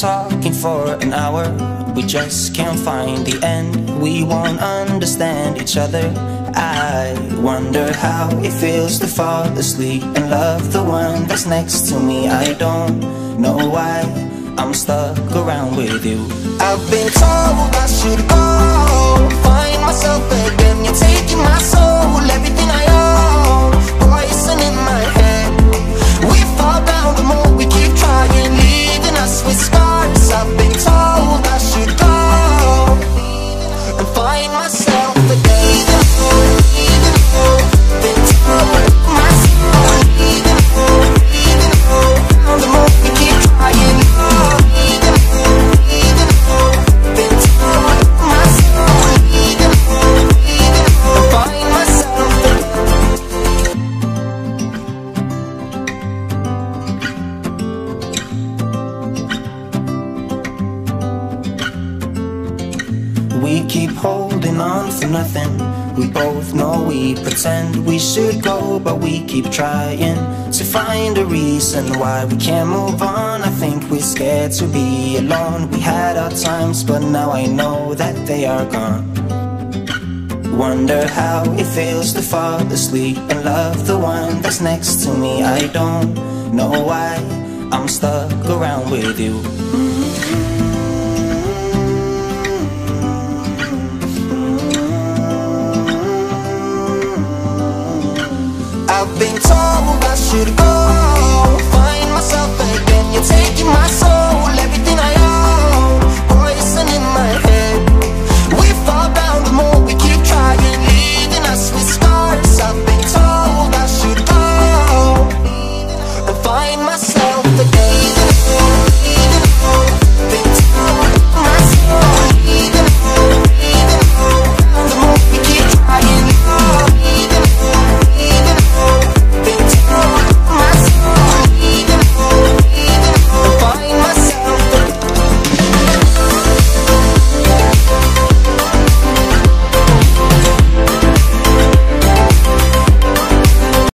talking for an hour. We just can't find the end. We won't understand each other. I wonder how it feels to fall asleep and love the one that's next to me. I don't know why I'm stuck around with you. I've been told I should go find myself again. You're taking my soul, everything I own, poison in my head. We fall down the more we keep trying, leaving us with scars. I've been told I should go and find myself again. We keep holding on for nothing. We both know we pretend we should go, but we keep trying to find a reason why we can't move on. I think we're scared to be alone. We had our times, but now I know that they are gone. Wonder how it feels to fall asleep and love the one that's next to me. I don't know why I'm stuck around with you. I've been told I should go